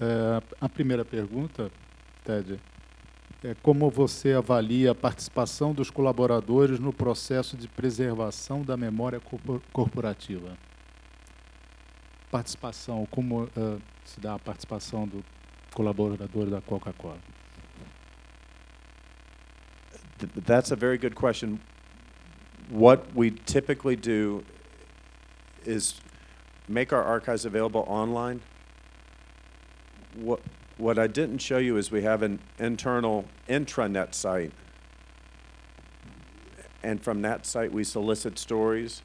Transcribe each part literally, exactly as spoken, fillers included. É, a primeira pergunta, Ted, é como você avalia a participação dos colaboradores no processo de preservação da memória corporativa? Participação, como uh, se dá a participação do colaborador da Coca-Cola? That's a very good question. What we typically do is make our archives available online. What, what I didn't show you is we have an internal intranet site, and from that site we solicit stories.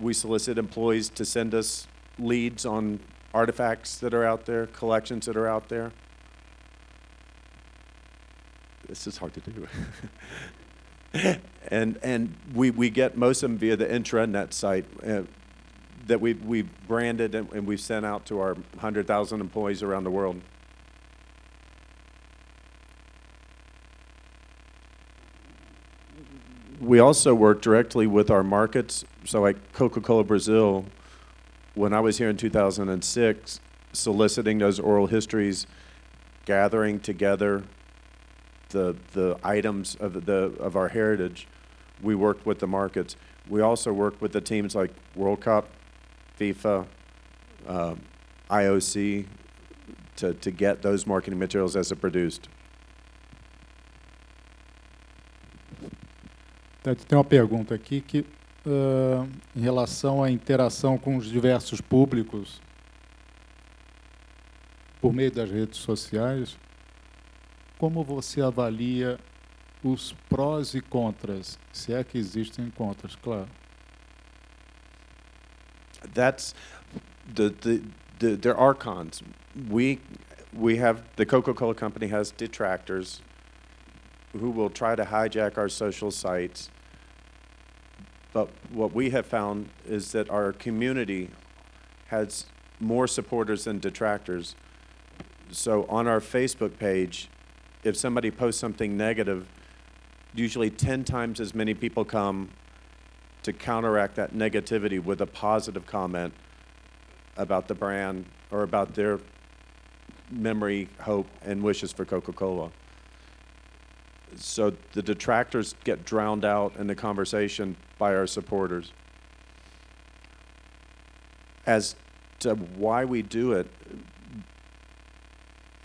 We solicit employees to send us leads on artifacts that are out there, collections that are out there. This is hard to do. and and we, we get most of them via the intranet site uh, that we've, we've branded and, and we've sent out to our one hundred thousand employees around the world. We also work directly with our markets. So like Coca-Cola Brazil, when I was here in two thousand six, soliciting those oral histories, gathering together the, the items of, the, of our heritage, we worked with the markets. We also worked with the teams like World Cup, FIFA, uh, I O C, to, to get those marketing materials as they're produced. Tem uma pergunta aqui que, uh, em relação à interação com os diversos públicos por meio das redes sociais, como você avalia os prós e contras, se é que existem contras, claro. That's the, the, the there are cons. We we have the Coca-Cola Company has detractors who will try to hijack our social sites. But what we have found is that our community has more supporters than detractors. So on our Facebook page, if somebody posts something negative, usually ten times as many people come to counteract that negativity with a positive comment about the brand or about their memory, hope, and wishes for Coca-Cola. So the detractors get drowned out in the conversation by our supporters. As to why we do it,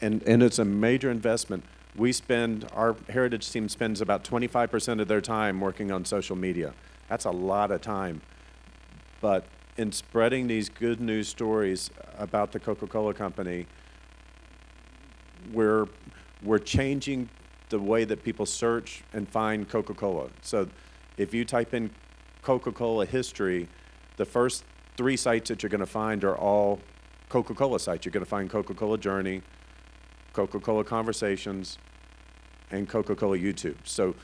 and, and it's a major investment, we spend, our heritage team spends about twenty-five percent of their time working on social media. That's a lot of time. But in spreading these good news stories about the Coca-Cola Company, we're, we're changing the way that people search and find Coca-Cola. So if you type in Coca-Cola history, the first three sites that you're going to find are all Coca-Cola sites. You're going to find Coca-Cola Journey, Coca-Cola Conversations, and Coca-Cola YouTube. So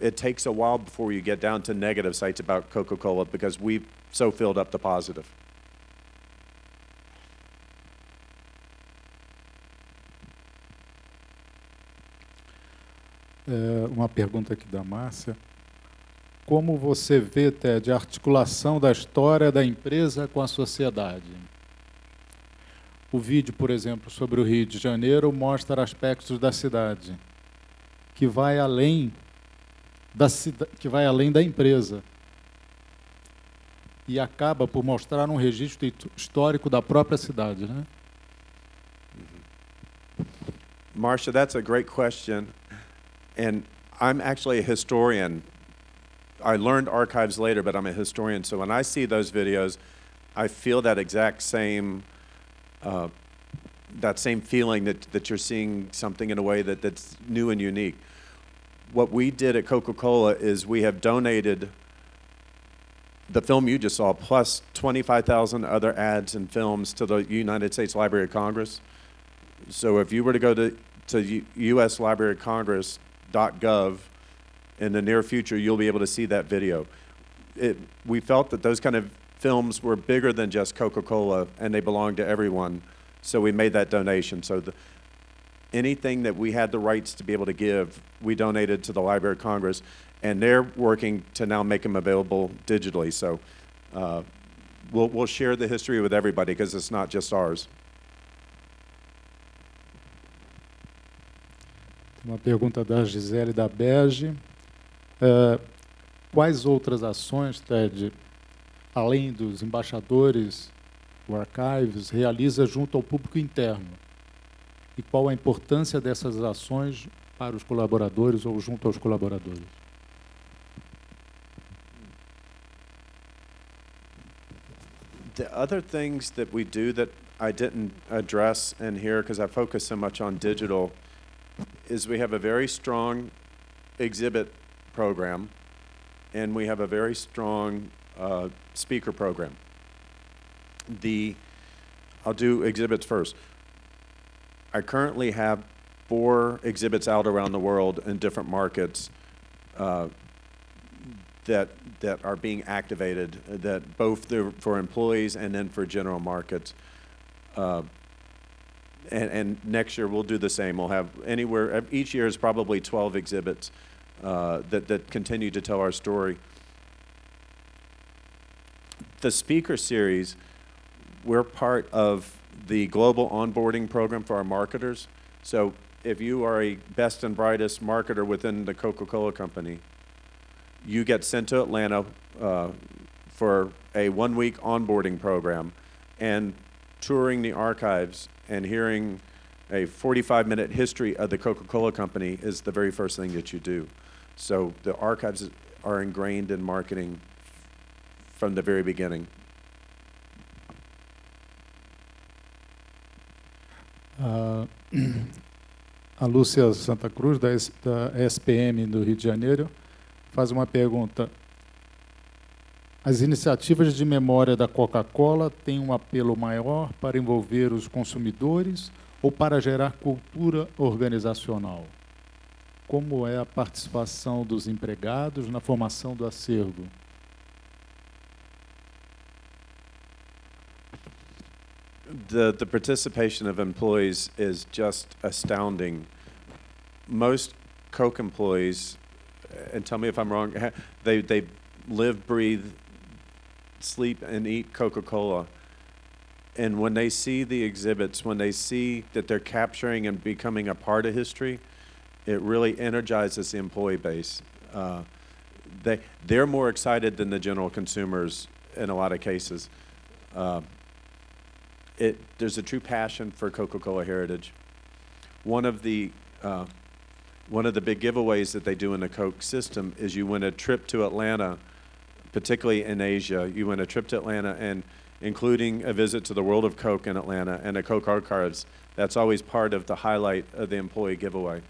it takes a while before you get down to negative sites about Coca-Cola because we've so filled up the positive. É, uma pergunta aqui da Márcia. Como você vê, Ted, a articulação da história da empresa com a sociedade? O vídeo, por exemplo, sobre o Rio de Janeiro mostra aspectos da cidade que vai além da, que vai além da empresa e acaba por mostrar um registro histórico da própria cidade, né? Marcia, that's a great question. And I'm actually a historian. I learned archives later, but I'm a historian. So when I see those videos, I feel that exact same, uh, that same feeling that, that you're seeing something in a way that, that's new and unique. What we did at Coca-Cola is we have donated the film you just saw, plus twenty-five thousand other ads and films to the United States Library of Congress. So if you were to go to, to U S library of congress dot gov in the near future, you'll be able to see that video. It, we felt that those kind of films were bigger than just Coca-Cola and they belonged to everyone, so we made that donation. So the, anything that we had the rights to be able to give, we donated to the Library of Congress, and they're working to now make them available digitally. So uh, we'll, we'll share the history with everybody because it's not just ours. Uma pergunta da Gisele da Bege. Uh, quais outras ações, Ted, além dos embaixadores, o Archives, realiza junto ao público interno? E qual a importância dessas ações para os colaboradores ou junto aos colaboradores? The other things that we do that I didn't address in here because I focus so much on digital is we have a very strong exhibit program, and we have a very strong uh, speaker program. The, I'll do exhibits first. I currently have four exhibits out around the world in different markets uh, that, that are being activated, that both for employees and then for general markets. Uh, and, and next year we'll do the same. We'll have anywhere, each year is probably twelve exhibits uh, that, that continue to tell our story. The speaker series, we're part of the global onboarding program for our marketers. So if you are a best and brightest marketer within the Coca-Cola Company, you get sent to Atlanta uh, for a one-week onboarding program and touring the archives and hearing a forty-five minute history of the Coca-Cola Company is the very first thing that you do. So the archives are ingrained in marketing from the very beginning. Uh, a Lúcia Santa Cruz, da, S, da S P M do Rio de Janeiro, faz uma pergunta. As iniciativas de memória da Coca-Cola têm um apelo maior para envolver os consumidores ou para gerar cultura organizacional? Como é a participação dos empregados na formação do acervo? The, the participation of employees is just astounding. Most Coke employees, and tell me if I'm wrong, they, they live, breathe, sleep, and eat Coca-Cola. And when they see the exhibits, when they see that they're capturing and becoming a part of history, it really energizes the employee base. Uh, they, they're more excited than the general consumers in a lot of cases. Uh, It, there's a true passion for Coca-Cola heritage. One of the uh, one of the big giveaways that they do in the Coke system is you win a trip to Atlanta, particularly in Asia. You win a trip to Atlanta, and including a visit to the World of Coke in Atlanta and the Coke Archives. That's always part of the highlight of the employee giveaway.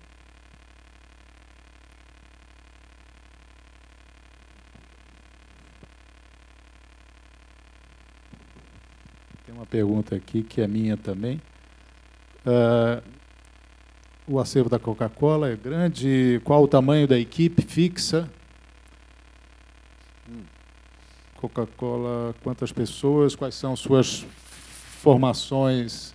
Pergunta aqui, que é minha também. Uh, o acervo da Coca-Cola é grande. Qual o tamanho da equipe fixa? Coca-Cola, quantas pessoas? Quais são suas formações?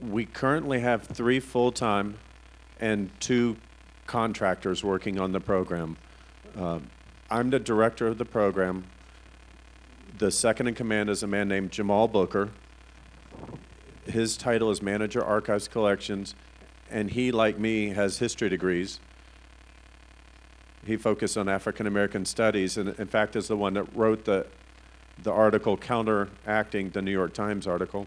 We currently have three full-time and two contractors working on the program. Uh, I'm the director of the program. The second in command is a man named Jamal Booker. His title is Manager Archives Collections, and he, like me, has history degrees. He focused on African American studies, and in fact is the one that wrote the, the article counteracting the New York Times article.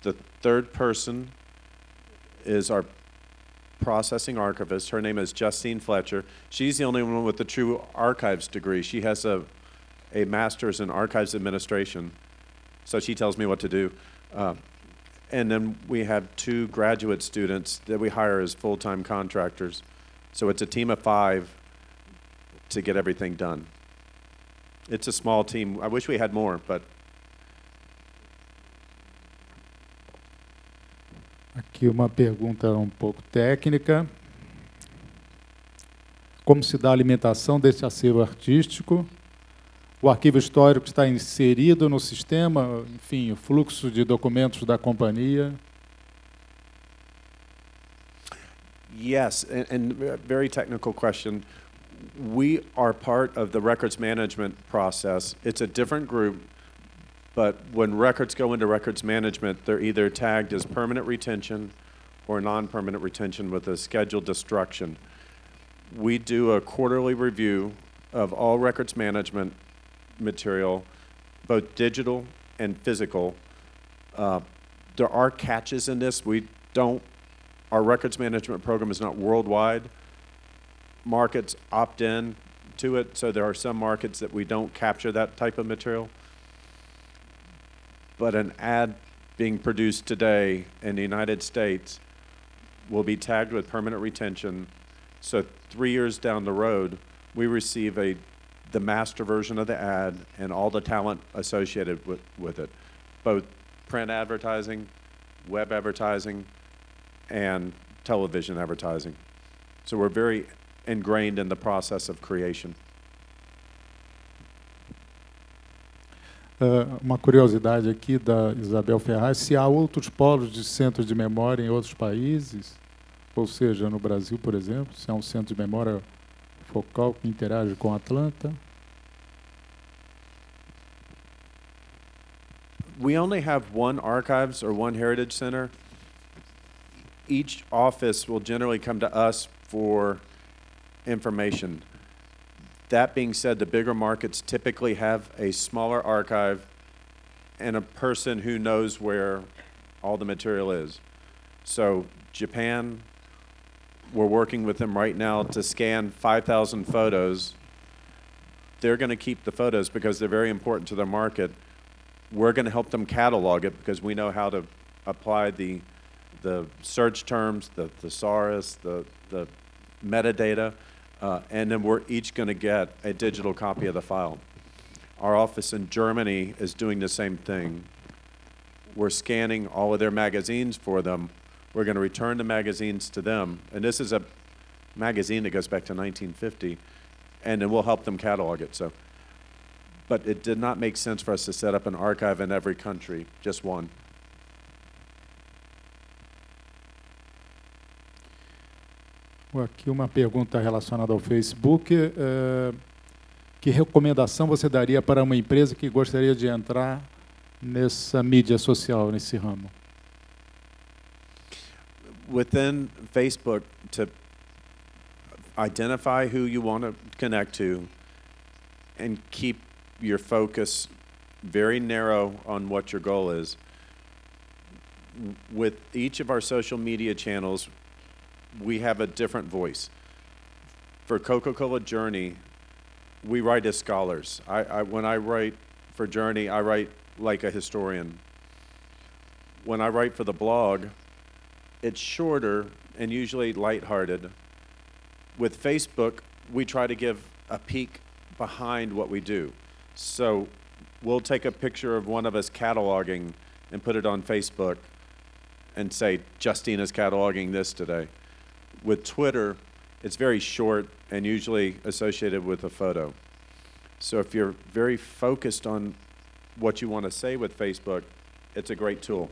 The third person is our processing archivist. Her name is Justine Fletcher. She's the only one with a true archives degree. She has a, a master's in archives administration, so she tells me what to do. Uh, and then we have two graduate students that we hire as full-time contractors. So it's a team of five to get everything done. It's a small team. I wish we had more, but... Aqui uma pergunta um pouco técnica. Como se dá a alimentação deste acervo artístico? O arquivo histórico está inserido no sistema? Enfim, o fluxo de documentos da companhia? Yes, and, and a very technical question. We are part of the records management process. It's a different group, But when records go into records management, they're either tagged as permanent retention or non-permanent retention with a scheduled destruction. We do a quarterly review of all records management material, both digital and physical. Uh, there are catches in this. We don't, our records management program is not worldwide. Markets opt in to it, so there are some markets that we don't capture that type of material. But an ad being produced today in the United States will be tagged with permanent retention. So three years down the road, we receive a, the master version of the ad and all the talent associated with, with it, both print advertising, web advertising, and television advertising. So we're very ingrained in the process of creation. Uh, uma curiosidade aqui da Isabel Ferraz, se há outros polos de centros de memória em outros países, ou seja, no Brasil, por exemplo, se há um centro de memória focal que interage com Atlanta. We only have one archives or one heritage center. Each office will generally come to us for information. That being said, the bigger markets typically have a smaller archive and a person who knows where all the material is. So Japan, we're working with them right now to scan five thousand photos. They're going to keep the photos because they're very important to their market. We're going to help them catalog it because we know how to apply the, the search terms, the thesaurus, the, the metadata. Uh, and then we're each going to get a digital copy of the file. Our office in Germany is doing the same thing. We're scanning all of their magazines for them. We're going to return the magazines to them. And this is a magazine that goes back to nineteen fifty. And then we'll help them catalog it. So, but it did not make sense for us to set up an archive in every country, just one. Aqui uma pergunta relacionada ao Facebook. Uh, que recomendação você daria para uma empresa que gostaria de entrar nessa mídia social, nesse ramo? Within Facebook, to identify who you want to connect to and keep your focus very narrow on what your goal is. With each of our social media channels, we have a different voice. For Coca-Cola Journey, we write as scholars. I, I, when I write for Journey, I write like a historian. When I write for the blog, it's shorter and usually lighthearted. With Facebook, we try to give a peek behind what we do. So we'll take a picture of one of us cataloging and put it on Facebook and say, Justine is cataloging this today. With Twitter, it's very short and usually associated with a photo. So if you're very focused on what you want to say with Facebook, it's a great tool.